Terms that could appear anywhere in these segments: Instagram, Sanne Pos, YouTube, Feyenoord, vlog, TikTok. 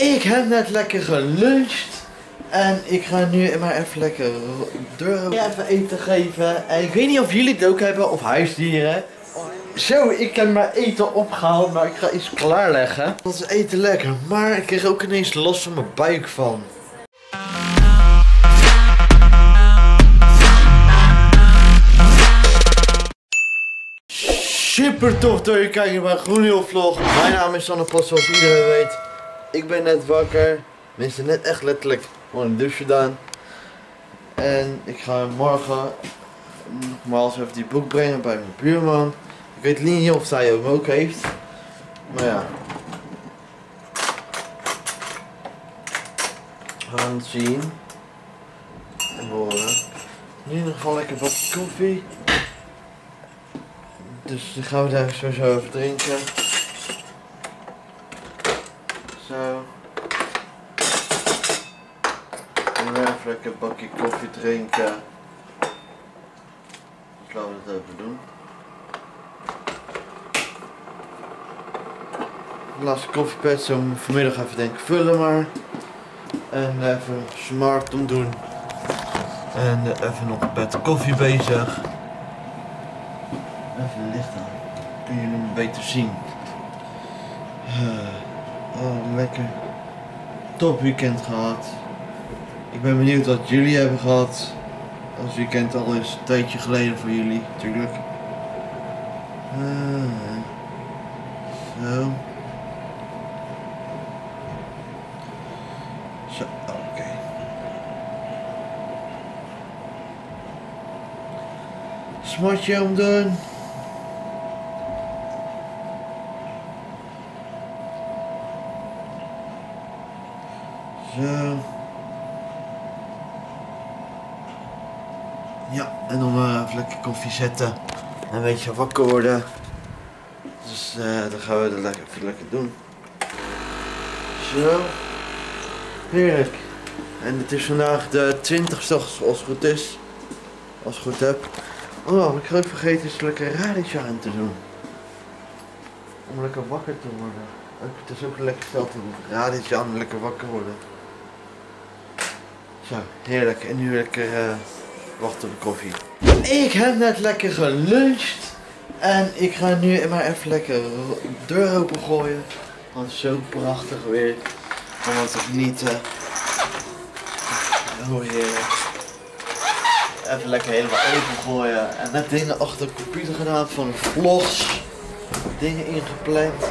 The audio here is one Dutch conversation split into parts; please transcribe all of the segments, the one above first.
Ik heb net lekker geluncht. En ik ga nu maar even lekker deuren even eten geven. En ik weet niet of jullie het ook hebben of huisdieren. Zo, ik heb mijn eten opgehaald, maar ik ga iets klaarleggen. Dat is eten lekker, maar ik kreeg ook ineens last van mijn buik van. Super tof dat je kijkt bij een Groenheel vlog. Mijn naam is Sanne Pos, zoals iedereen weet. Ik ben net wakker. Mensen net echt letterlijk gewoon een douche gedaan. En ik ga morgen nogmaals even die boek brengen bij mijn buurman. Ik weet niet of zij hem ook heeft. Maar ja. We gaan het zien. En horen. Nu in ieder geval lekker wat koffie. Dus dan gaan we daar sowieso even drinken. Zo. En weer even lekker een bakje koffie drinken. Dus laten we dat even doen. De laatste koffiepad zo vanmiddag even denk ik vullen maar. En even smart omdoen. En even nog een bed koffie bezig. Even licht aan. Kun je hem beter zien. Oh, lekker. Top weekend gehad. Ik ben benieuwd wat jullie hebben gehad. Als weekend al is een tijdje geleden voor jullie, natuurlijk. Zo. Zo, oké. Smartje omdoen. Zo. Ja, en dan even lekker koffie zetten. En een beetje wakker worden. Dus dan gaan we dat lekker doen. Zo. Heerlijk. En het is vandaag de 20ste als het goed is. Als ik het goed heb. Oh, ik ga ook vergeten is lekker radietje aan te doen. Om lekker wakker te worden. Het is ook een lekker stel te doen. Radietje aan en lekker wakker worden. Zo, heerlijk. En nu lekker... wacht op de koffie. Ik heb net lekker geluncht. En ik ga nu maar even lekker de deur open gooien. Want het is zo prachtig weer. Om wat te genieten. Heel heerlijk. Even lekker helemaal open gooien. En net dingen achter de computer gedaan van vlogs. Dingen ingepland.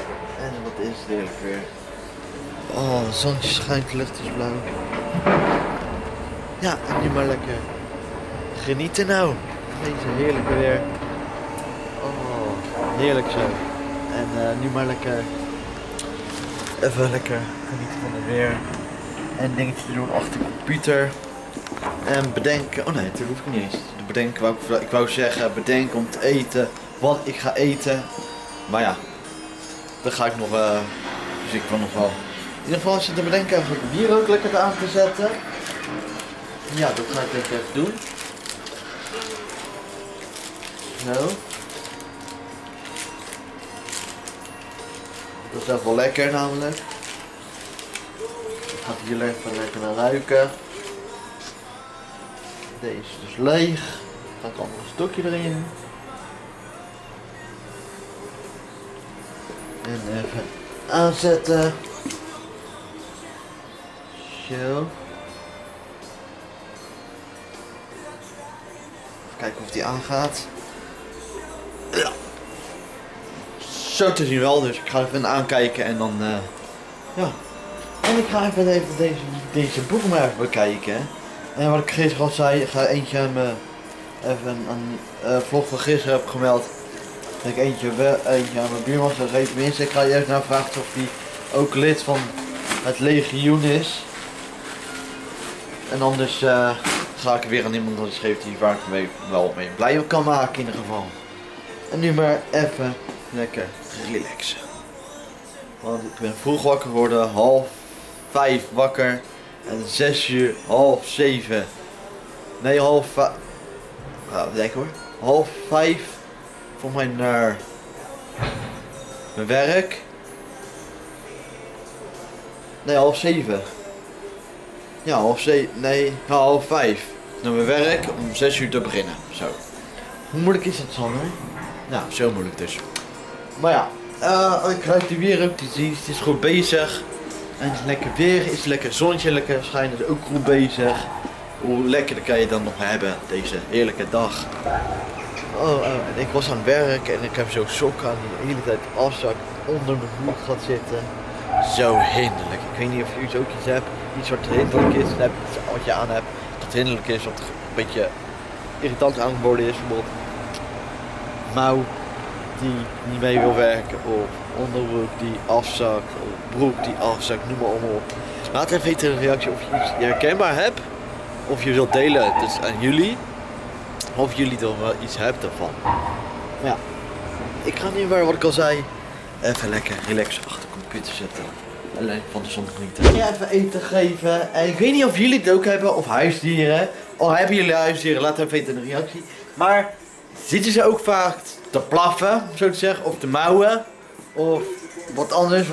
En wat is het heerlijk weer. Oh, het zonnetje schijnt, de lucht is blauw. Ja, en nu maar lekker. Genieten nou. Deze heerlijke weer. Oh, heerlijk zo. En nu maar lekker. Even lekker genieten van het weer. En dingetjes doen achter de computer. En bedenken. Oh nee, dat hoef ik niet eens. Bedenken, ik wou zeggen, bedenken om te eten. Wat ik ga eten. Maar ja, dat ga ik nog. Dus ik kan nog wel. In ieder geval zitten bedenken eigenlijk hier ook lekker aan te zetten. Ja, dat ga ik denk ik even doen. Zo. Dat is echt wel lekker namelijk. Ik ga hier lekker naar ruiken. Deze is dus leeg. Dan ga ik allemaal een stokje erin. En even aanzetten. Zo. Even kijken of die aangaat. Ja. Zo te zien wel, dus ik ga even aankijken en dan ja. En ik ga even deze boek maar even bekijken. En wat ik gisteren al zei, ik ga eentje aan mijn vlog van gisteren heb gemeld. Dat ik eentje aan mijn buurman zou geven. Tenminste, ik ga je even naar vragen of die ook lid van het legioen is. En anders ga ik weer aan iemand anders geven die waar ik wel mee blij op kan maken in ieder geval. En nu maar even lekker relaxen. Want ik ben vroeg wakker geworden, 4:30 wakker. En 6 uur, 6:30. Nee, 4:30. Denk hoor. 4:30 voor mij naar mijn werk. Nee, 6:30. Ja, 6:30. Nee, 4:30. Naar mijn werk om 6:00 te beginnen. Zo. Hoe moeilijk is dat, Sanne? Nou, zo moeilijk dus. Maar ja, ik ruik die weer op. Het is goed bezig. En het is lekker weer, het is lekker zonnetje, lekker schijnen, is ook goed bezig. Hoe lekkerder kan je dan nog hebben, deze heerlijke dag. Oh, ik was aan het werk en ik heb zo'n sok aan die de hele tijd afzak onder mijn voet gaat zitten. Zo hinderlijk. Ik weet niet of jullie ook iets hebben, iets wat hinderlijk is, wat je aan hebt, dat hinderlijk is, wat een beetje irritant aangeboden is, bijvoorbeeld mouw die niet mee wil werken, of onderbroek die afzakt, of broek die afzakt, noem maar allemaal op. Laat even weten in de reactie of je iets herkenbaar hebt, of je wilt delen dus aan jullie, of jullie er wel iets hebben ervan. Maar ja, ik ga niet meer wat ik al zei. Even lekker relaxen achter de computer zitten. Alleen van de zon genieten. Ja, even eten geven. En ik weet niet of jullie het ook hebben, of huisdieren. Al hebben jullie huisdieren, laat even weten in de reactie. Maar zitten ze ook vaak te plaffen, zo te zeggen, of te mouwen? Of wat anders,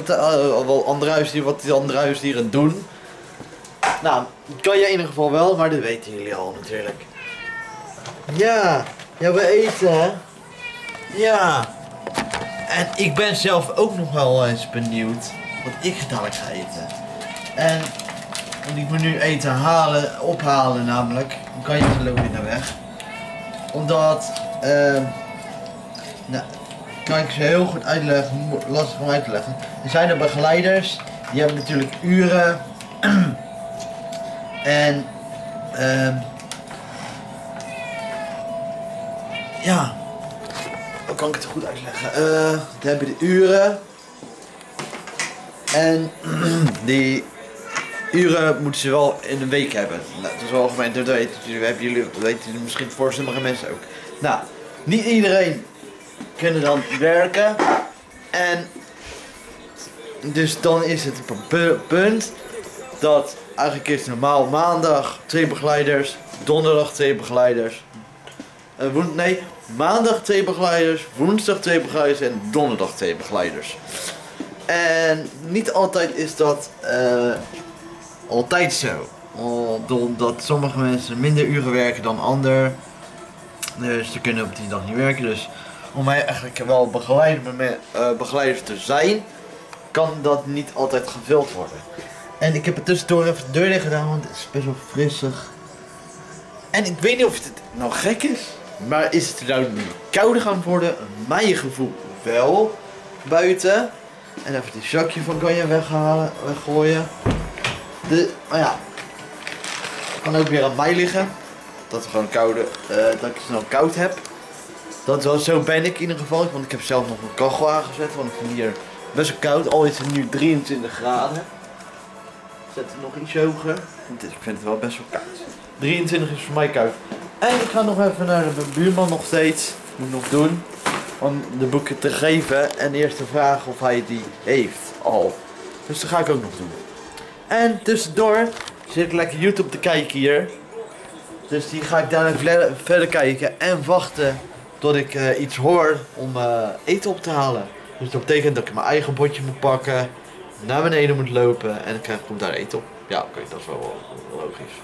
wat die andere huisdieren doen? Nou, dat kan je in ieder geval wel, maar dat weten jullie al natuurlijk. Ja, we eten hè. Ja. En ik ben zelf ook nog wel eens benieuwd wat ik dadelijk ga eten. En ik moet nu eten halen, ophalen namelijk. Dan kan je geloof ik naar weg. Omdat, nou, kan ik ze heel goed uitleggen, lastig om uit te leggen. Er zijn er begeleiders, die hebben natuurlijk uren. En, ja, hoe kan ik het goed uitleggen? Dan heb je de uren. En die uren moeten ze wel in een week hebben. Nou, dat is wel algemeen, dat weten jullie misschien voor sommige mensen ook. Nou, niet iedereen kunnen dan werken. En dus dan is het een punt dat eigenlijk is normaal maandag 2 begeleiders, donderdag 2 begeleiders. Maandag 2 begeleiders, woensdag 2 begeleiders en donderdag 2 begeleiders. En niet altijd is dat altijd zo. Omdat sommige mensen minder uren werken dan anderen. Dus ze kunnen op die dag niet werken. Dus om eigenlijk wel begeleider te zijn, kan dat niet altijd gevuld worden. En ik heb er tussendoor even de deur dicht gedaan, want het is best wel frissig. En ik weet niet of het nou gek is. Maar is het nou nu kouder gaan worden? Mijn gevoel wel. Buiten. En even die zakje van Ganja weggooien. Maar ja. Het kan ook weer aan mij liggen. Dat ik het snel koud heb. Dat wel, zo ben ik in ieder geval. Want ik heb zelf nog mijn kachel aangezet. Want ik vind hier best wel koud. Al is het nu 23 graden. Ik zet het nog iets hoger. Ik vind het wel best wel koud. 23 is voor mij koud. En ik ga nog even naar de buurman nog steeds. Moet nog doen. Om de boeken te geven. En eerst te vragen of hij die heeft al. Dus dat ga ik ook nog doen. En tussendoor zit ik lekker YouTube te kijken hier. Dus die ga ik daar even verder kijken. En wachten tot ik iets hoor om eten op te halen. Dus dat betekent dat ik mijn eigen bordje moet pakken. Naar beneden moet lopen. En dan krijg ik daar eten op. Ja, oké, dat is wel logisch.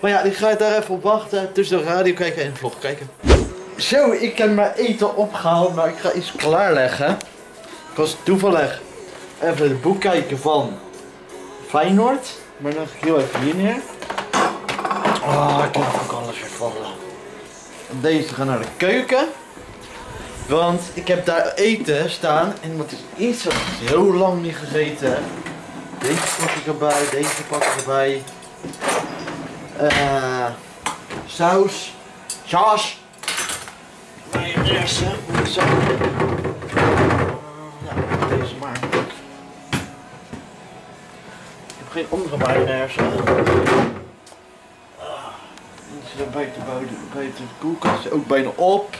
Maar ja, ik ga daar even op wachten, tussen de radio kijken en de vlog kijken. Zo, ik heb mijn eten opgehaald, maar ik ga iets klaarleggen. Ik was toevallig even het boek kijken van Feyenoord. Maar dan ga ik heel even hier neer. Ah, ik heb ook alles vervallen. Deze gaan naar de keuken. Want ik heb daar eten staan en dat is iets wat ik heel lang niet gegeten heb. Deze pak ik erbij, deze pak ik erbij. Saus. Saus. Mayonaise. Zo. Ja, deze maar. Ik heb geen andere mayonaise. Dit zit er buiten de koelkast. Ook bijna op.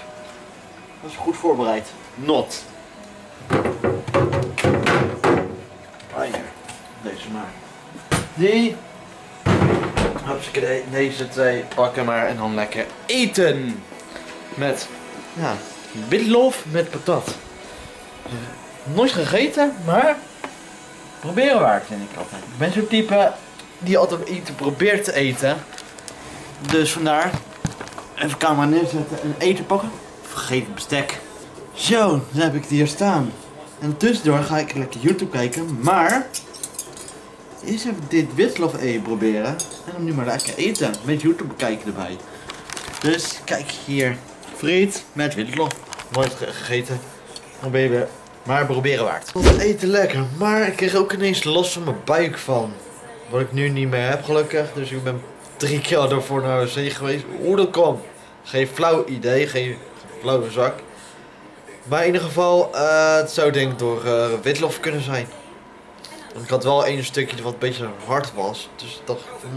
Dat is goed voorbereid. Not. Deze maar. Die. Deze twee pakken maar en dan lekker eten. Met, ja, witlof met patat. Nooit gegeten, maar proberen waard vind ik altijd. Ik ben zo'n type die altijd iets probeert te eten. Dus vandaar, even camera neerzetten en eten pakken. Vergeet het bestek. Zo, dan heb ik het hier staan. En tussendoor ga ik lekker YouTube kijken, maar eerst even dit witlof-ei proberen. En dan nu maar lekker eten, met YouTube bekijken erbij. Dus kijk hier, friet met witlof. Nooit gegeten, probeer weer. Maar proberen waard. Het eten lekker, maar ik kreeg ook ineens last van mijn buik van. Wat ik nu niet meer heb gelukkig, dus ik ben 3 keer daarvoor naar de wc geweest. Hoe dat kwam, geen flauw idee, geen flauwe zak. Maar in ieder geval, het zou denk ik door witlof kunnen zijn. Want ik had wel één stukje wat een beetje hard was, dus dacht ik,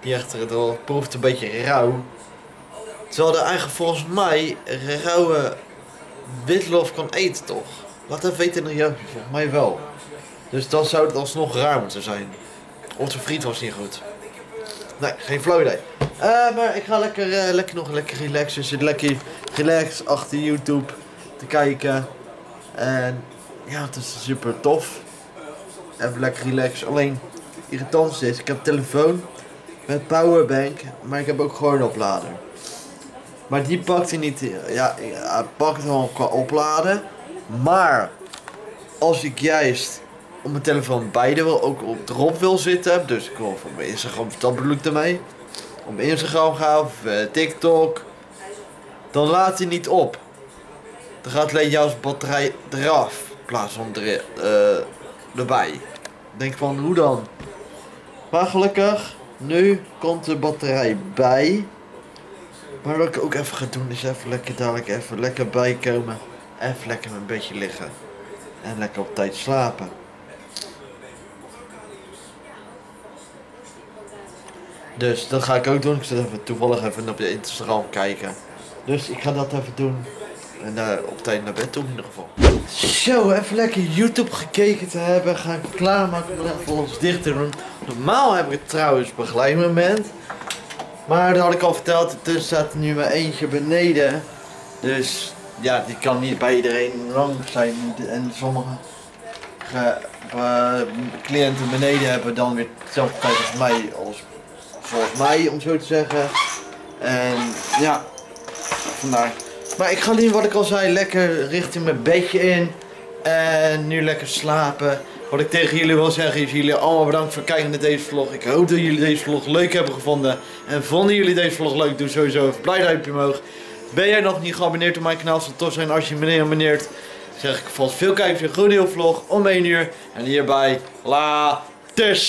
die echter proeft een beetje rauw. Terwijl er eigenlijk volgens mij rauwe witlof kan eten toch? Laat even weten in de reactie, volgens mij wel. Dus dan zou het alsnog raar moeten zijn. Onze friet was niet goed. Nee, geen flauw idee. Maar ik ga lekker relaxen. Zit lekker relaxed achter YouTube te kijken. En ja, het is super tof. Even lekker relaxen. Alleen irritant is, ik heb telefoon met powerbank, maar ik heb ook gewoon een oplader. Maar die pakt hij niet. Ja, hij pakt wel qua opladen. Maar als ik juist op mijn telefoon beide wil, ook op drop wil zitten. Dus ik wil voor mijn Instagram, dat bedoel ik daarmee. Op Instagram gaan of TikTok. Dan laat hij niet op. Dan gaat alleen jouw batterij eraf. In plaats van erbij. Denk van hoe dan? Maar gelukkig, nu komt de batterij bij. Maar wat ik ook even ga doen is even lekker dadelijk even lekker bijkomen. Even lekker een beetje liggen. En lekker op tijd slapen. Dus dat ga ik ook doen. Ik zit even toevallig even op de Instagram kijken. Dus ik ga dat even doen. En op tijd naar bed toe in ieder geval. Zo, even lekker YouTube gekeken te hebben. Ga ik klaarmaken en even alles dicht te doen. Normaal heb ik het trouwens begeleidmoment. Maar dat had ik al verteld, er staat nu maar eentje beneden. Dus ja, die kan niet bij iedereen lang zijn. En sommige cliënten beneden hebben dan weer dezelfde tijd als mij, om zo te zeggen. En ja, vandaar. Maar ik ga nu, wat ik al zei, lekker richting mijn bedje in. En nu lekker slapen. Wat ik tegen jullie wil zeggen is jullie allemaal bedankt voor het kijken naar deze vlog. Ik hoop dat jullie deze vlog leuk hebben gevonden. En vonden jullie deze vlog leuk, doe sowieso even een blij duimpje omhoog. Ben jij nog niet geabonneerd op mijn kanaal, het zou tof zijn als je meneer abonneert. Zeg ik vast veel kijken voor een goed deel vlog om 1 uur. En hierbij laters.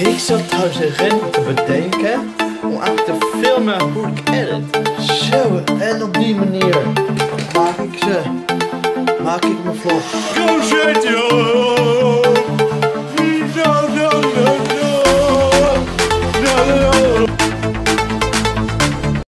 Ik zat trouwens erin te bedenken om aan te filmen hoe ik edit. Zo, en op die manier maak ik mijn vlog. Go,